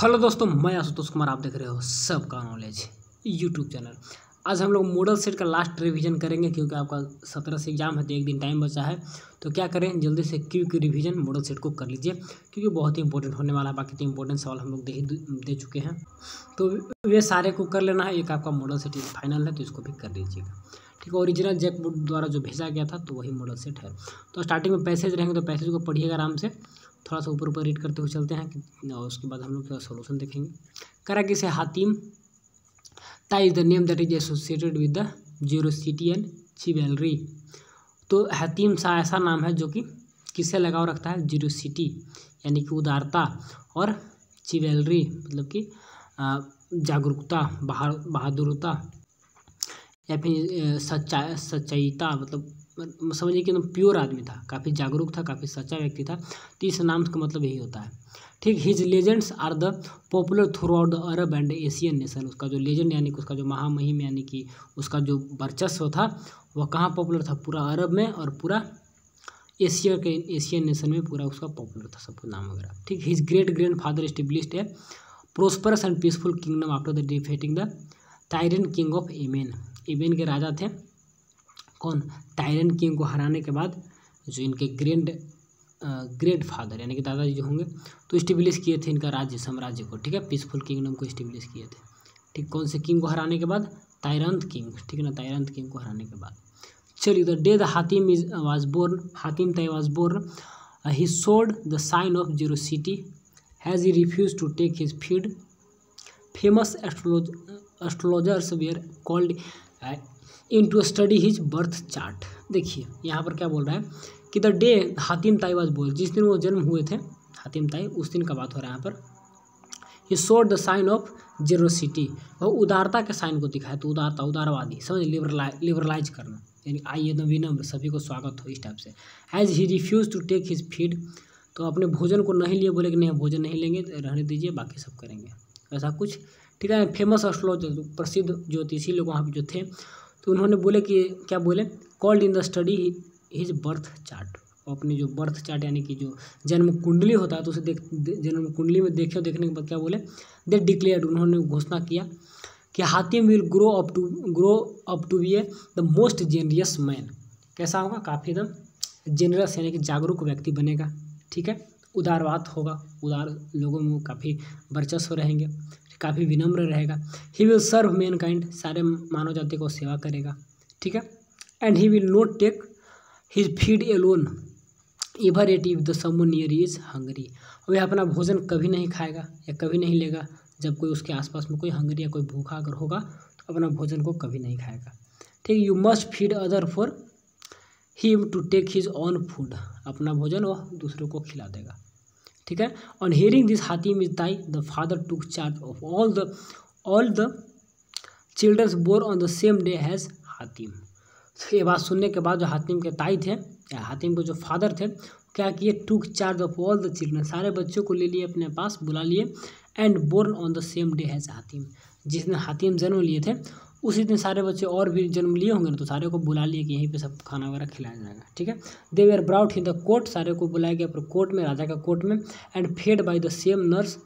Hello दोस्तों, मैं आशुतोष कुमार, आप देख रहे हो सबका नॉलेज यूट्यूब चैनल। आज हम लोग मॉडल सेट का लास्ट रिवीजन करेंगे क्योंकि आपका 17 से एग्जाम है तो एक दिन टाइम बचा है। तो क्या करें, जल्दी से क्विक रिवीजन मॉडल सेट को कर लीजिए क्योंकि बहुत ही इंपॉर्टेंट होने वाला है। बाकी तो इंपॉर्टेंट सवाल हम लोग दे चुके हैं, तो वे सारे को कर लेना है। एक आपका मॉडल सेट फाइनल है तो इसको भी कर लीजिएगा, ठीक है। ओरिजिनल जैकबोर्ड द्वारा जो भेजा गया था तो वही मॉडल सेट है। तो स्टार्टिंग में पैसेज रहेंगे तो पैसेज को पढ़िएगा आराम से, थोड़ा सा ऊपर ऊपर रीड करते हुए चलते हैं और उसके बाद हम लोग का सोल्यूशन देखेंगे। करा किसे Hatim Tai is the name that is associated with the ज्यूरोसिटियन chivalry. तो हातिम सा ऐसा नाम है जो कि किससे लगाव रखता है, ज्यूरोसिटी यानी कि उदारता, और चिवेलरी मतलब कि जागरूकता, बहादुरता या फिर सच्चाईता। मतलब समझिए कि एकदम प्योर आदमी था, काफ़ी जागरूक था, काफ़ी सच्चा व्यक्ति था। तो इस नाम का मतलब यही होता है, ठीक। His legends are the popular throughout the Arab and Asian nation. उसका जो लेजेंड यानी कि उसका जो महामहिम यानी कि उसका जो वर्चस्व था वह कहाँ पॉपुलर था, पूरा अरब में और पूरा एशिया के एशियन नेशन में पूरा उसका पॉपुलर था, सबको नाम वगैरह, ठीक। His great grand father established a prosperous and peaceful kingdom after the defeating the tyrant king of Yemen. Yemen के राजा थे कौन, टायरन किंग को हराने के बाद जो इनके ग्रेट फादर यानी कि दादाजी जो होंगे तो इस्टेब्लिश किए थे इनका राज्य, साम्राज्य को, ठीक है। पीसफुल किंगडम को इस्टेब्लिश किए थे, ठीक। कौन से किंग को हराने के बाद, टायरन किंग, ठीक है ना, टायरन किंग को हराने के बाद। चलिए, the day the Hatim was born, Hatim Tai was born he showed the sign of generosity as he refuse to take his feed. Famous astrologers were called in to study his birth chart. देखिए यहाँ पर क्या बोल रहा है कि the day Hatim Tai was born, जिस दिन वो जन्म हुए थे हातिम ताई, उस दिन का बात हो रहा है यहाँ पर। He showed the sign of generosity, वह उदारता के साइन को दिखाया। तो उदारता, उदारवादी, समझ, लिबरलाइज करना यानी आइए एकदम विनम्र, सभी को स्वागत हो, इस टाइप से। As he refuse to take his feed, तो अपने भोजन को नहीं लिए, बोले कि नहीं भोजन नहीं लेंगे, रहने दीजिए, बाकी सब करेंगे, ऐसा कुछ, ठीक है। फेमस एस्ट्रोलॉजर, प्रसिद्ध ज्योतिषी लोग वहाँ पर जो थे, तो उन्होंने बोले कि क्या बोले, called in the study his birth chart, अपने जो बर्थ चार्ट यानी कि जो जन्म कुंडली होता है तो उसे जन्म कुंडली में देखने के बाद क्या बोले, दे डिक्लेयर्ड, उन्होंने घोषणा किया कि Hatim will grow up to be a the most generous man. कैसा होगा, काफ़ी एकदम जेनरस यानी कि जागरूक व्यक्ति बनेगा, ठीक है। उदारवाद होगा, उदार लोगों में काफ़ी वर्चस्व रहेंगे, काफ़ी विनम्र रहेगा। ही विल सर्व मैनकाइंड, सारे मानव जाति को सेवा करेगा, ठीक है। And he will not take his feed alone ever at if the someone near is hungry. वह अपना भोजन कभी नहीं खाएगा या कभी नहीं लेगा जब कोई उसके आसपास में कोई हंगरी या कोई भूखा अगर होगा तो अपना भोजन को कभी नहीं खाएगा, ठीक। You must feed other for him to take his own food, अपना भोजन वह दूसरों को खिला देगा, ठीक है। On hearing this Hatim is Tai the father took charge of all the childrens born on the same day as Hatim. ये बात सुनने के बाद जो हातिम के ताई थे या हातिम के जो फादर थे क्या किए, took charge of all the children, सारे बच्चों को ले लिए, अपने पास बुला लिए, and born on the same day as Hatim, जिस दिन हातिम जन्म लिए थे उसी दिन सारे बच्चे और भी जन्म लिए होंगे ना, तो सारे को बुला लिए कि यहीं पे सब खाना वगैरह खिलाया जाएगा, ठीक है। They were brought in the court, सारे को बुलाया गया पर कोर्ट में, राजा का कोर्ट में, and fed by the same nurse,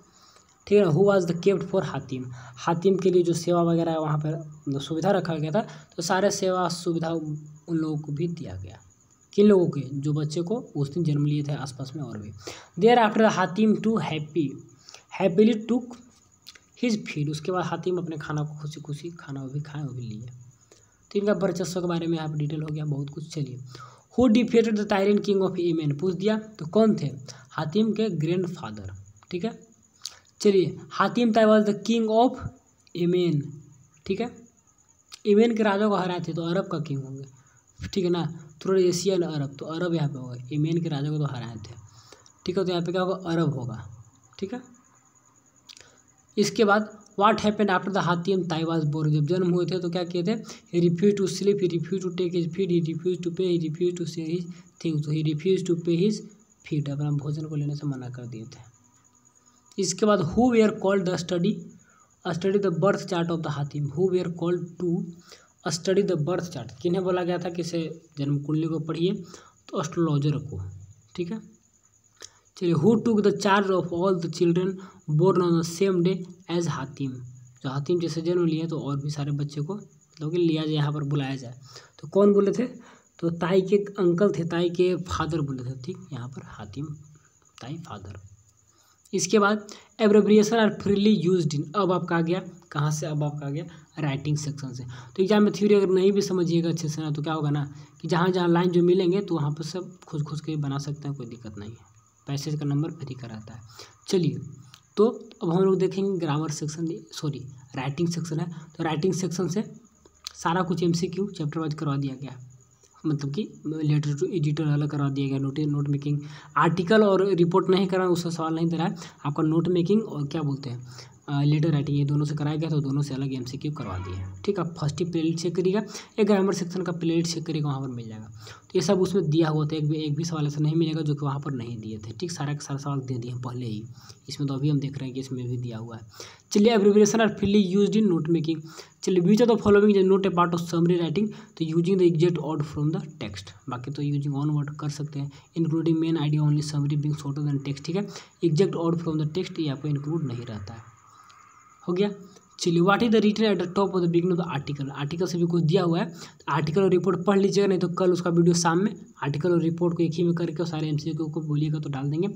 ठीक है। Who was the kept for Hatim, Hatim के लिए जो सेवा वगैरह वहाँ पर सुविधा रखा गया था तो सारे सेवा सुविधा उन लोगों को भी दिया गया, किन लोगों के, जो बच्चे को उस दिन जन्म लिए थे आसपास में और भी। Thereafter Hatim too happily took his feed, उसके बाद हातिम अपने खाना को खुशी खुशी खाना वो भी खाए, वो भी लिए। तो इनका वर्चस्व के बारे में यहाँ पर डिटेल हो गया बहुत कुछ। चलिए, who defeated the tyrant king of Yemen, पूछ दिया तो कौन थे, हातिम के ग्रैंड फादर, ठीक है। चलिए, Hatim Tai was the king of Yemen, ठीक है। यमन के राजा को हराए थे तो अरब का किंग होंगे, ठीक है ना, थोड़ा एशियन अरब, तो अरब यहाँ पे होगा। यमन के राजा को तो हराए थे, ठीक है, तो यहाँ पे क्या होगा, अरब होगा, ठीक है। इसके बाद what happened after the Hatim Tai was born, जब जन्म हुए थे तो क्या किए थे, he refuse to sleep, he refuse to take his feed, he refuse to pay, he refuse to share his things, he refuse to pay his feed, अपना भोजन को लेने से मना कर दिए थे। इसके बाद who were called the study the birth chart of the Hatim, who were called to study the birth chart, किन्हें बोला गया था कि इसे जन्म कुंडली को पढ़िए, तो एस्ट्रोलॉजर को, ठीक है। चलिए, who took the charge of all the children born on the same day as Hatim, जो हातिम जैसे जन्म लिया तो और भी सारे बच्चे को मतलब कि लिया जाए, यहाँ पर बुलाया जाए। तो कौन बोले थे, तो ताई के अंकल थे, ताई के फादर बोले थे, ठीक, यहाँ पर हातिम ताई फादर। इसके बाद abbreviation are freely used in, अब आपका आ गया कहाँ से, अब आपका आ गया राइटिंग सेक्शन से। तो एग्जाम में थ्योरी अगर नहीं भी समझिएगा अच्छे से ना, तो क्या होगा ना कि जहाँ जहाँ लाइन जो मिलेंगे तो वहाँ पर सब खुद खुद के बना सकते हैं, कोई दिक्कत नहीं है, पैसेज का नंबर फ्री का रहता है। चलिए, तो अब हम लोग देखेंगे grammar section, sorry writing section है, तो राइटिंग सेक्शन से सारा कुछ एमसीक्यू चैप्टर वाइज करवा दिया गया है, मतलब कि लेटर टू एडिटर अलग करवा दिया गया, नोट नोट मेकिंग, आर्टिकल और रिपोर्ट नहीं करा उसका सवाल नहीं दे रहा है, आपका नोट मेकिंग और क्या बोलते हैं लेटर राइटिंग, ये दोनों से कराया गया, तो दोनों से अलग एमसीक्यू करवा दिए हैं, ठीक। आप फर्स्ट ही प्लेलिट चेक करिएगा, एक ग्रामर सेक्शन का प्लेलिट चेक करिएगा, वहाँ पर मिल जाएगा। तो ये सब उसमें दिया हुआ था, एक भी सवाल ऐसा नहीं मिलेगा जो कि वहाँ पर नहीं दिए थे, ठीक, सारा का सारा सवाल दे दिए पहले ही, इसमें तो अभी हम देख रहे हैं कि इसमें भी दिया हुआ है। चलिए, abbreviation are freely used in note making, चलिए which the following note a part of summary writing, तो using the exact word from the text, बाकी तो यूजिंग ऑन वर्ड कर सकते हैं, including main idea only summary being shorter than text, ठीक है, exact word from the text ये आपको इंक्लूड नहीं रहता है, हो गया। चलिए, what is the written at the top of the beginning of the article, article से भी कुछ दिया हुआ है, तो आर्टिकल और रिपोर्ट पढ़ लीजिएगा, नहीं तो कल उसका वीडियो शाम में आर्टिकल और रिपोर्ट को एक ही में करके सारे एमसीक्यू को बोलिएगा तो डाल देंगे,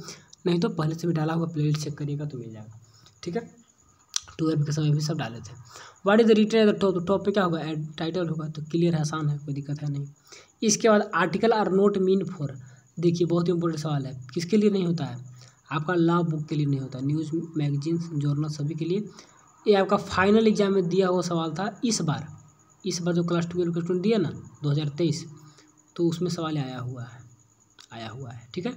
नहीं तो पहले से भी डाला हुआ प्लेलिस्ट चेक करिएगा तो मिल जाएगा, ठीक है, 12 के समय भी सब डाले थे। What is the written at the top, top पे क्या होगा, एड टाइटल होगा, तो क्लियर है, आसान है, कोई दिक्कत है नहीं। इसके बाद article are not mean for, देखिए बहुत इंपॉर्टेंट सवाल है, किसके लिए नहीं होता है, आपका लॉ बुक के लिए नहीं होता, न्यूज़ मैगजीन्स जर्नल सभी के लिए, ये आपका फाइनल एग्जाम में दिया हुआ सवाल था इस बार जो क्लास 12 के स्टूडेंट दिया ना 2023, तो उसमें सवाल आया हुआ है, ठीक है,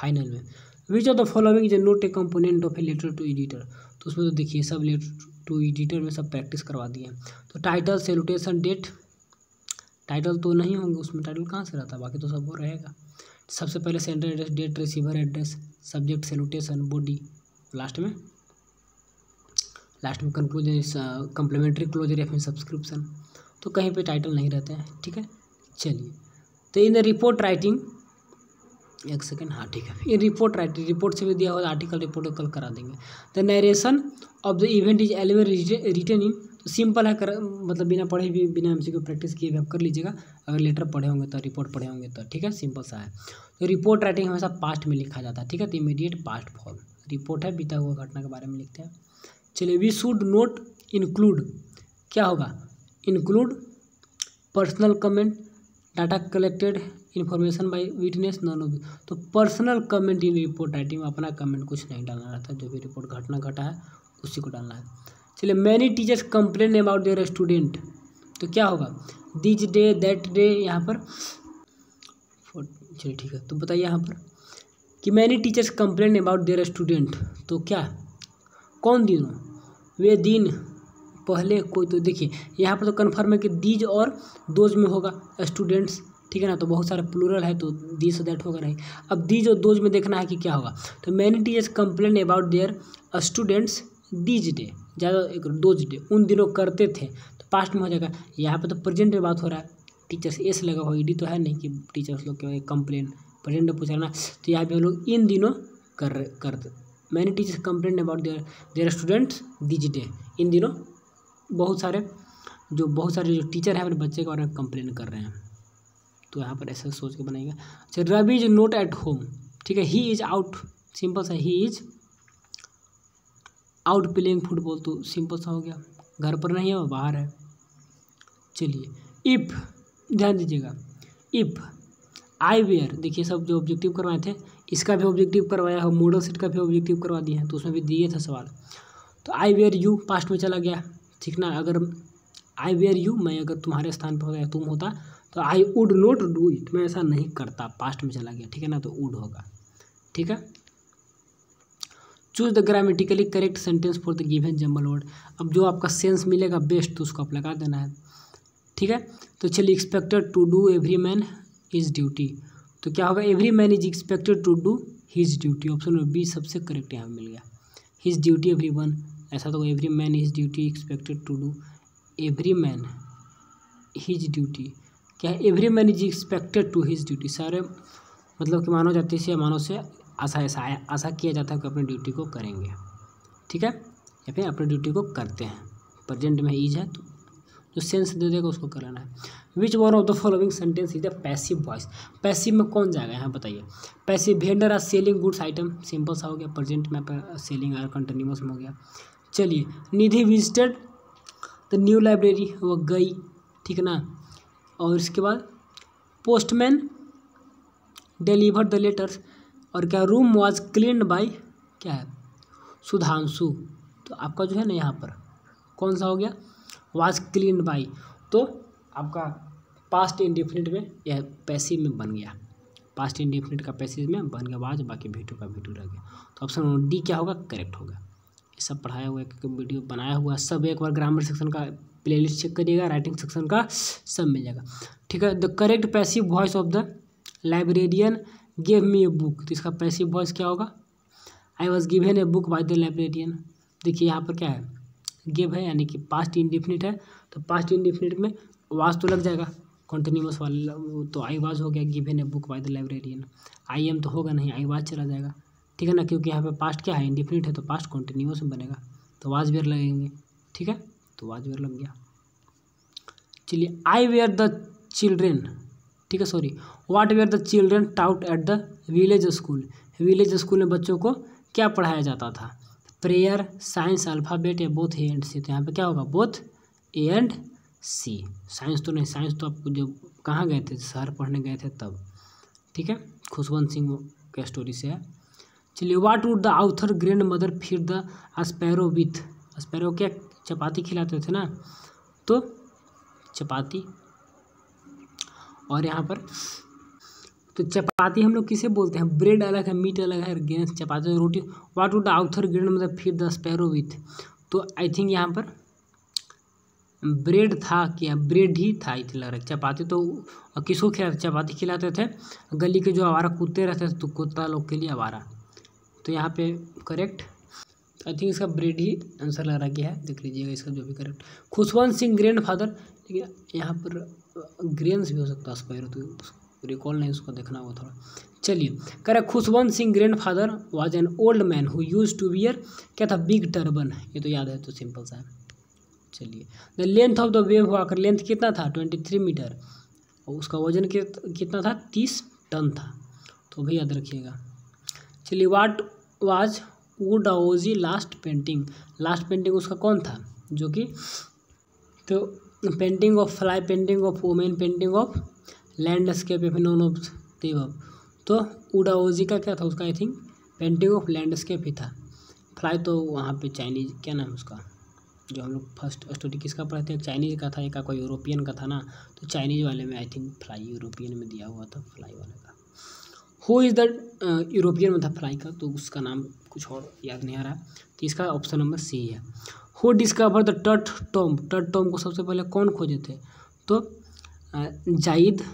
फाइनल में। Which of the following is not a component of a letter to editor, तो उसमें तो देखिए सब लेटर टू एडिटर में सब प्रैक्टिस करवा दिए हैं, तो टाइटल सैल्यूटेशन डेट, टाइटल तो नहीं होंगे उसमें, टाइटल कहाँ से रहता है, बाकी तो सब वो रहेगा। सबसे पहले sender address, date, receiver address, subject, salutation, body, last में कंक्लूजन, कम्प्लीमेंट्री क्लोजर या फिर सब्सक्रिप्शन, तो कहीं पे टाइटल नहीं रहते हैं, ठीक है। चलिए, तो इन द रिपोर्ट राइटिंग, एक सेकेंड, हाँ ठीक है, इन रिपोर्ट राइटिंग, रिपोर्ट से भी दिया हुआ आर्टिकल, रिपोर्ट कल करा देंगे। The narration of the event is element written in, तो सिंपल है, मतलब बिना पढ़े भी, बिना एमसी को प्रैक्टिस किए भी आप कर लीजिएगा, अगर लेटर पढ़े होंगे तो, रिपोर्ट पढ़े होंगे तो, ठीक है, सिंपल सा है। तो रिपोर्ट राइटिंग हमेशा पास्ट में लिखा जाता है, ठीक है, तो इमीडिएट पास्ट फॉर्म, रिपोर्ट है बीता हुआ घटना के बारे में लिखते हैं। चलिए, वी शुड नॉट इंक्लूड, क्या होगा, include personal comment, data collected, information by witness, none of, तो personal comment in report writing में अपना कमेंट कुछ नहीं डालना रहता, जो भी रिपोर्ट घटना घटा है उसी को डालना है। चलिए, many teachers complain about their student, तो क्या होगा, दिस डे, दैट डे, यहाँ पर, चलिए ठीक है, तो बताइए यहाँ पर कि many teachers complain about their student, तो क्या, कौन दिनों, वे दिन, पहले, कोई, तो देखिए यहाँ पर तो कन्फर्म है कि दीज और दोज में होगा स्टूडेंट्स, ठीक है ना, तो बहुत सारे प्लूरल है तो दिस दैट होगा नहीं। अब दीज और दोज में देखना है कि क्या होगा, तो many teachers complain about their students these day, ज़्यादा एक दोज डे, उन दिनों करते थे, तो पास्ट में हो जाएगा, यहाँ पर तो प्रेजेंट में बात हो रहा है, टीचर्स एस लगा हुआ, ईडी तो है नहीं कि टीचर्स लोग के कंप्लेन, प्रेजेंट में पूछ रहा ना, तो यहाँ पर हम लोग इन दिनों करते, many teachers complain about their students this day, इन दिनों बहुत सारे जो टीचर हैं अपने बच्चे के बारे में कंप्लेन कर रहे हैं, तो यहाँ पर ऐसा सोच के बनाएगा। अच्छा, Ravi is not at home, ठीक है, ही इज आउट, सिंपल सा, he is out playing football, तो सिंपल सा हो गया, घर पर नहीं है वो बाहर है। चलिए, इफ़, ध्यान दीजिएगा, इफ़ आई वेयर, देखिए सब जो ऑब्जेक्टिव करवाए थे इसका भी ऑब्जेक्टिव करवाया हो, मॉडल सेट का भी ऑब्जेक्टिव करवा दिया है, तो उसमें भी दिए थे सवाल, तो आई वेयर यू पास्ट में चला गया, ठीक ना, अगर आई वेयर यू, मैं अगर तुम्हारे स्थान पर होता, तुम होता, तो I would not do it, मैं ऐसा नहीं करता, पास्ट में चला गया, ठीक है ना, तो वुड होगा, ठीक है। Choose the grammatically correct sentence for the given jumble word, अब जो आपका सेंस मिलेगा बेस्ट तो उसको आप लगा देना है, ठीक है। तो चलिए, expected to do every man his duty, तो क्या होगा, every man is expected to do his duty, option B सबसे करेक्ट यहाँ मिल गया, हिज ड्यूटी एवरी वन, ऐसा तो every man his duty expected to do, every man his duty, क्या every man is expected to his duty, सारे मतलब कि मानव जाति से, मानव से आशा किया जाता है कि अपनी ड्यूटी को करेंगे, ठीक है, या फिर अपनी ड्यूटी को करते हैं। प्रेजेंट में ईज है तो सेंस दे देगा, उसको कराना है। Which one of the following sentence is the passive voice? Passive में कौन जाएगा यहाँ बताइए। Passive vendor are selling goods item, simple सा हो गया। प्रेजेंट में सेलिंग आर कंटिन्यूअस में हो गया। चलिए, Nidhi visited the new library, वो गई, ठीक ना। और इसके बाद पोस्टमैन डिलीवर द लेटर्स, और क्या रूम वॉज क्लीन बाय क्या है सुधांशु। तो आपका जो है ना यहाँ पर कौन सा हो गया वॉज क्लीन बाय, तो आपका पास्ट इंडेफिनिट में यह पैसिव में बन गया। पास्ट इंडेफिनिट का पैसिव में बन गया वाज, बाकी वी2 का वी2 रह गया। तो ऑप्शन डी क्या होगा करेक्ट होगा। ये सब पढ़ाया हुआ है क्योंकि वीडियो बनाया हुआ सब। एक बार ग्रामर सेक्शन का प्लेलिस्ट चेक करिएगा, राइटिंग सेक्शन का सब मिल जाएगा, ठीक है। The correct passive voice of the librarian give me a book, तो इसका पैसिव वॉइस क्या होगा I was given a book by the librarian. देखिए यहाँ पर क्या है गिव है यानी कि पास्ट इंडिफिनिट है, तो पास्ट इंडिफिनिट में वाज तो लग जाएगा कंटिन्यूस वाला, तो आई वाज हो गया given a book by the librarian. I am तो होगा नहीं, आई वाज चला जाएगा, ठीक है ना, क्योंकि यहाँ पे पास्ट क्या है इंडिफिनिट है, तो पास्ट कंटिन्यूस में बनेगा, तो वाज वेयर लगेंगे, ठीक है, तो वाज वेयर लग गया। चलिए, आई वेयर द चिल्ड्रेन, ठीक है, sorry what were the children taught at the village school. Village school में बच्चों को क्या पढ़ाया जाता था? प्रेयर, साइंस, अल्फ़ाबेट या बोथ ए एंड सी। तो यहाँ पे क्या होगा both A and C. Science तो नहीं, साइंस तो आपको जब कहाँ गए थे शहर पढ़ने गए थे तब, ठीक है, खुशवंत सिंह के स्टोरी से है। चलिए, what would the author grand mother feed the sparrow with, sparrow क्या चपाती खिलाते थे ना, तो चपाती। और यहाँ पर तो चपाती हम लोग किसे बोलते हैं, ब्रेड अलग है मीट अलग है, gains chapati roti. What would author grade मतलब फीड द स्पैरो विथ, तो आई थिंक यहाँ पर ब्रेड था क्या ब्रेड ही था इतना लग रहा है। चपाती तो किसको खिलाते, चपाती खिलाते थे गली के जो आवारा कुत्ते रहते थे, तो कुत्ता लोग के लिए आवारा, तो यहाँ पे करेक्ट आई थिंक इसका ब्रेड ही आंसर लग रहा क्या है, देख लीजिएगा इसका जो भी correct. Khushwant Singh grand father, यहाँ पर ग्रेन्स भी हो सकता है स्पैरो, तो रिकॉल नहीं, उसको देखना होगा थोड़ा। चलिए correct, Khushwant Singh grandfather was an old man who used to wear क्या था बिग टर्बन, ये तो याद है, तो सिंपल सा है। चलिए, the length of the wave walker, length कितना था 23 मीटर, और उसका वजन कितना था 30 टन था, तो भी याद रखिएगा। चलिए, what was उड़ाओजी last painting, last painting उसका कौन था जो कि तो painting of fly, painting of women, painting of landscape या फिर नॉन ऑफ देव, तो उड़ाओजी का क्या था उसका I think painting of landscape ही था। फ्लाई तो वहाँ पे चाइनीज क्या नाम है उसका, जो हम लोग फर्स्ट स्टोरी किसका पढ़ते हैं चाइनीज़ का था, एक कोई यूरोपियन का था ना, तो चाइनीज वाले में आई थिंक फ्लाई यूरोपियन में दिया हुआ था फ्लाई वाले का। हु इज़ दैट यूरोपियन में था फ्लाई का, तो उसका नाम कुछ और याद नहीं आ रहा, तो इसका ऑप्शन नंबर सी है। Who discover the tert Tom, tert Tom को सबसे पहले कौन खोजे थे, तो जाइद,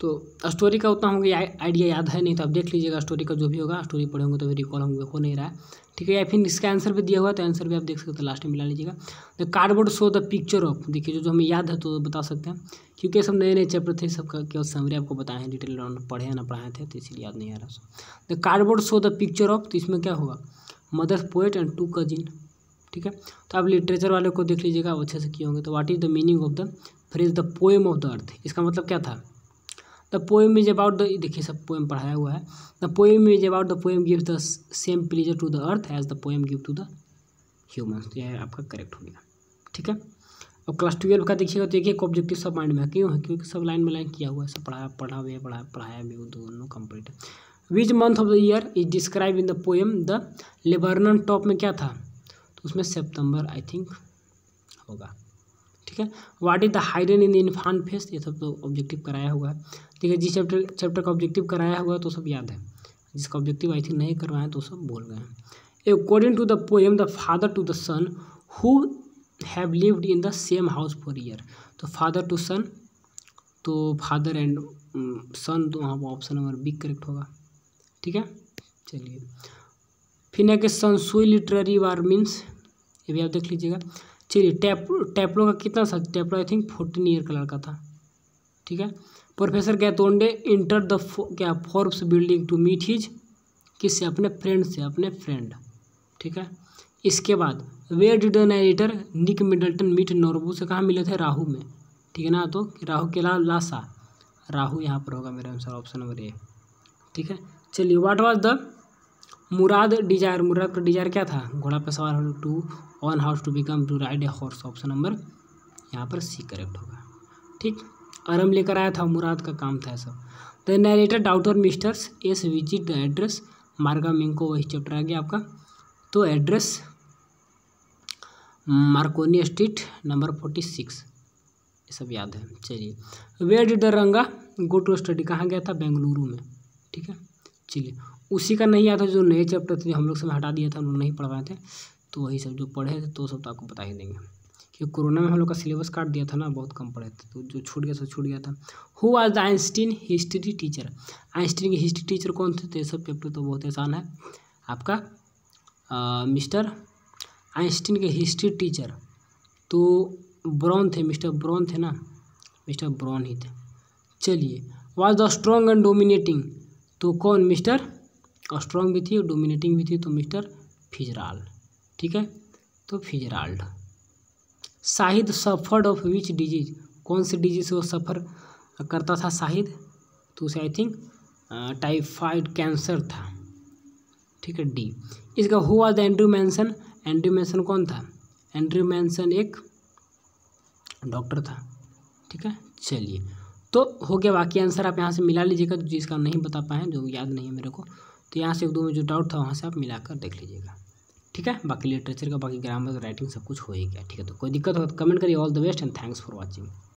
तो स्टोरी का उतना होंगे आइडिया याद है नहीं, तो आप देख लीजिएगा स्टोरी का जो भी होगा, स्टोरी पढ़े होंगे तो रिकॉल होंगे हो नहीं रहा है, ठीक है, या फिर इसका आंसर भी दिया हुआ है तो आंसर भी आप देख सकते हैं, लास्ट में मिला लीजिएगा। The cardboard show the picture of, देखिए जो जो हमें याद है तो बता सकते हैं, क्योंकि सब नए नए चैप्टर थे, सबका केवल समरी आपको बताए हैं, डिटेल पढ़े ना पढ़ाए थे, तो इसलिए याद नहीं आ रहा। The cardboard show the picture of, तो इसमें क्या होगा mothers poet and two cousin, ठीक है, तो आप लिटरेचर वाले को देख लीजिएगा वो अच्छे से किए होंगे। तो what is the meaning of the phrase the poem of the earth, इसका मतलब क्या था the poem is about the, देखिए सब पोएम पढ़ाया हुआ है। The poem is about the poem gives the same pleasure to the earth as the poem give to the human, तो यह आपका करेक्ट हो गया, ठीक है। और क्लास 12 का देखिएगा तो एक ऑब्जेक्टिव सब माइंड में है, क्यों है क्योंकि सब लाइन में लाइन किया हुआ है, सब पढ़ाया भी दोनों complete. Which month of the year is describe in the poem the laburnum top, में क्या था तो उसमें सितंबर आई थिंक होगा, ठीक है। What is the hidden in the infant face, ये सब तो ऑब्जेक्टिव कराया हुआ है, ठीक है, जिस चैप्टर का ऑब्जेक्टिव कराया हुआ है तो सब याद है, जिसका ऑब्जेक्टिव आई थिंक नहीं करवाया है तो सब भूल गए हैं। According to the poem the father to the son who have lived in the same house for year, तो फादर टू सन, तो फादर एंड सन, तो वहाँ पर ऑप्शन नंबर बी करेक्ट होगा, ठीक है। चलिए, फिर के सनसुई लिटरेरी वार मीन्स, ये भी आप देख लीजिएगा। चलिए, टैपलो का कितना सा, टैपलो आई थिंक 14 ईयर का लड़का था, ठीक है। Professor Gaitonde enter the Forbes building to meet his, किससे? अपने फ्रेंड से, अपने फ्रेंड, ठीक है। इसके बाद where did the narrator Nick Middleton meet Norbu, से कहाँ मिले थे? राहू में, ठीक है ना। तो राहू के लासा, राहू यहाँ पर होगा मेरा आंसर, ऑप्शन नंबर ए, ठीक है। चलिए, what was the Murad desire, Murad का डिजायर क्या था? घोड़ा पर सवार होने to own house to become to ride a horse, option number यहाँ पर सी करेक्ट होगा, ठीक। आरम लेकर आया था, मुराद का काम था सब। The narrator daughter Mrs S visit the address Marga Minco, वही चैप्टर आ गया आपका। तो एड्रेस मार्कोनी स्ट्रीट नंबर 46, ये सब याद है। चलिए, where did the Ranga go to study, कहाँ गया था? बेंगलुरु में, ठीक है। चलिए, उसी का नहीं आता जो नए चैप्टर थे, हम लोग सब हटा दिया था, हम लोग नहीं पढ़वाए थे, तो वही सब जो पढ़े थे तो सब तो आपको बता ही देंगे, क्योंकि कोरोना में हम लोग का सिलेबस काट दिया था ना, बहुत कम पढ़े थे, तो जो छूट गया था छूट गया था। Who was the Einstein history teacher, Einstein के हिस्ट्री टीचर कौन थे? तो ये सब चैप्टर तो बहुत आसान है आपका। मिस्टर आइंस्टीन के हिस्ट्री टीचर तो ब्रॉन थे, मिस्टर ब्रॉन थे ना, मिस्टर ब्रॉन ही थे। चलिए, was the strong and dominating, तो कौन? मिस्टर स्ट्रॉन्ग भी थी और डोमिनेटिंग भी थी, तो मिस्टर फिजराल्ड, ठीक है। तो Fitzgerald. Shahid suffered of which disease, कौन सी डिजीज से वो सफ़र करता था शाहिद? तो उसे आई थिंक टाइफाइड कैंसर था, ठीक है, डी। इसका हुआ the Andrew Manson, Andrew Manson कौन था? एंड्रू मैंसन एक डॉक्टर था, ठीक है। चलिए, तो हो गया, बाकी आंसर आप यहाँ से मिला लीजिएगा, जो जिसका नहीं बता पाए, जो याद नहीं है मेरे को, तो यहाँ से एक दो में जो डाउट था वहाँ से आप मिलाकर देख लीजिएगा, ठीक है। बाकी लिटरेचर का, बाकी ग्रामर, राइटिंग सब कुछ हो ही गया, ठीक है। तो कोई दिक्कत हो तो कमेंट करिए। All the best and thanks for watching.